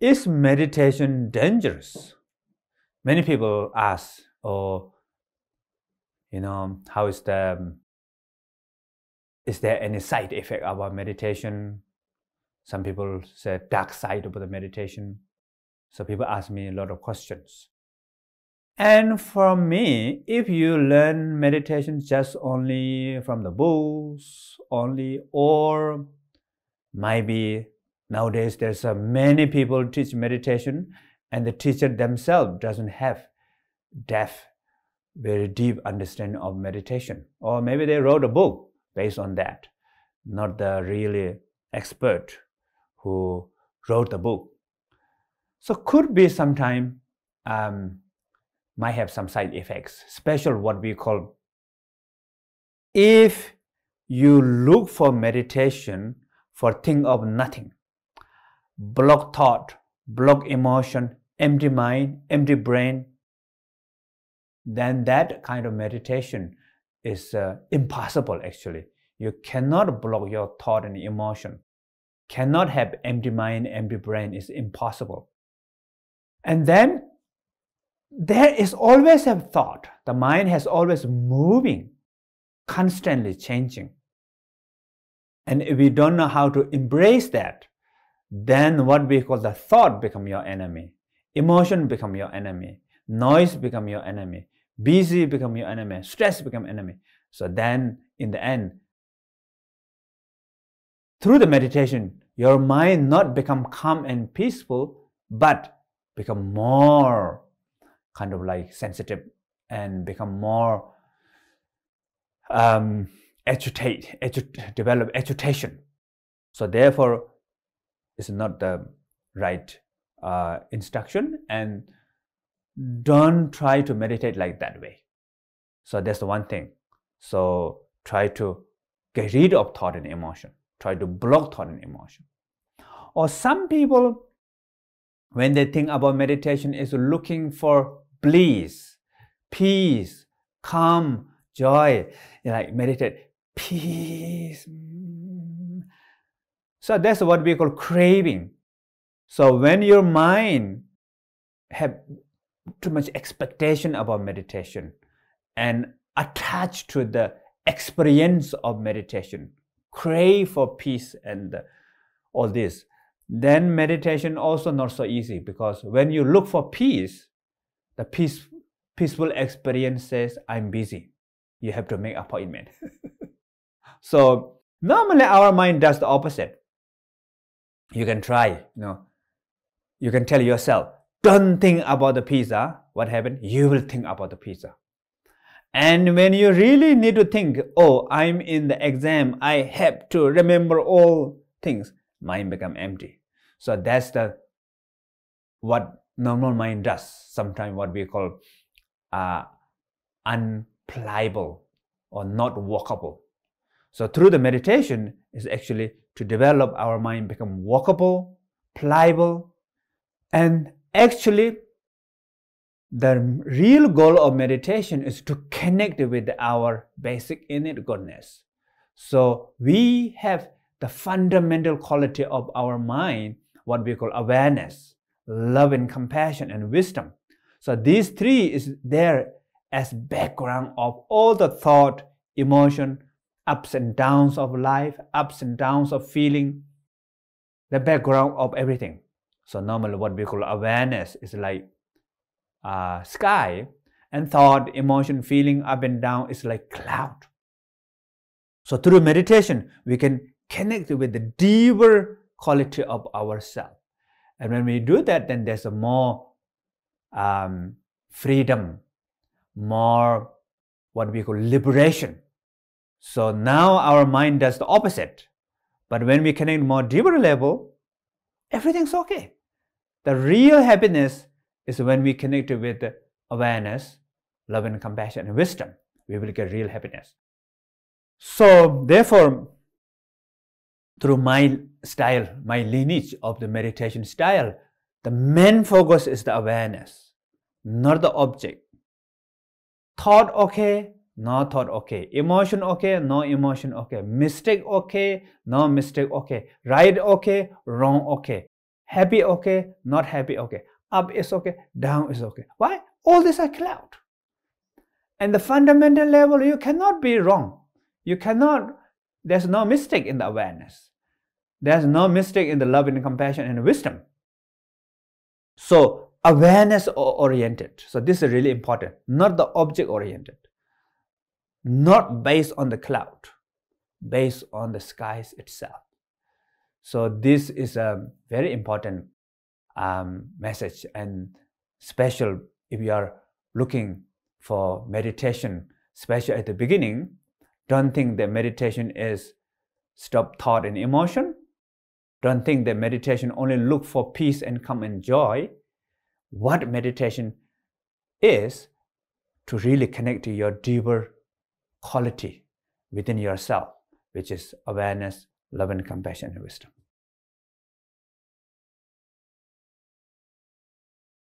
Is meditation dangerous? Many people ask, oh, you know, how is there any side effect about meditation? Some people say dark side about the meditation. So people ask me a lot of questions. And for me, if you learn meditation just only from the books, only, or maybe nowadays there's many people teach meditation and the teacher themselves doesn't have depth, very deep understanding of meditation. Or maybe they wrote a book based on that, not the really expert who wrote the book. So could be sometime might have some side effects, special what we call. If you look for meditation for think of nothing, block thought, block emotion, empty mind, empty brain, then that kind of meditation is impossible actually. You cannot block your thought and emotion, cannot have empty mind, empty brain, is impossible. And then there is always a thought. The mind has always moving, constantly changing. And if we don't know how to embrace that, then what we call the thought become your enemy, emotion become your enemy, noise become your enemy, busy become your enemy, stress become enemy. So then in the end, through the meditation, your mind not become calm and peaceful, but become more kind of like sensitive and become more develop agitation. So therefore, it's not the right instruction, and don't try to meditate like that way. So that's the one thing. So try to get rid of thought and emotion, try to block thought and emotion. Or some people, when they think about meditation, is looking for bliss, peace, calm, joy. You know, like meditate, peace. So that's what we call craving. So when your mind have too much expectation about meditation and attached to the experience of meditation, crave for peace and all this, then meditation also not so easy, because when you look for peace, the peaceful experience says, I'm busy. You have to make appointment. So normally our mind does the opposite. You can try, you know, you can tell yourself, don't think about the pizza. What happened? You will think about the pizza. And when you really need to think, oh, I'm in the exam, I have to remember all things, mind become empty. So that's the what normal mind does. Sometimes what we call unpliable or not walkable. So through the meditation is actually to develop our mind become walkable, pliable. And actually the real goal of meditation is to connect with our basic innate goodness. So we have the fundamental quality of our mind, what we call awareness, love and compassion, and wisdom. So these three is there as background of all the thought, emotion, ups and downs of life, ups and downs of feeling, the background of everything. So normally what we call awareness is like sky, and thought, emotion, feeling, up and down is like cloud. So through meditation, we can connect with the deeper quality of ourselves. And when we do that, then there's a more freedom, more what we call liberation. So now our mind does the opposite. But when we connect more deeper level, everything's okay. The real happiness is when we connect with awareness, love and compassion, and wisdom. We will get real happiness. So therefore, through my style, my lineage of the meditation style, the main focus is the awareness, not the object. Thought okay, no thought okay. Emotion okay, no emotion okay. Mistake okay, no mistake okay. Right okay, wrong okay. Happy, okay. Not happy, okay. Up is okay. Down is okay. Why? All these are cloud. And the fundamental level, you cannot be wrong. You cannot, there's no mistake in the awareness. There's no mistake in the love and compassion and wisdom. So awareness oriented. So this is really important. Not the object oriented. Not based on the cloud. Based on the skies itself. So this is a very important message, and special if you are looking for meditation, especially at the beginning. Don't think that meditation is stop thought and emotion. Don't think that meditation only look for peace and come and joy. What meditation is to really connect to your deeper quality within yourself, which is awareness, love and compassion and wisdom.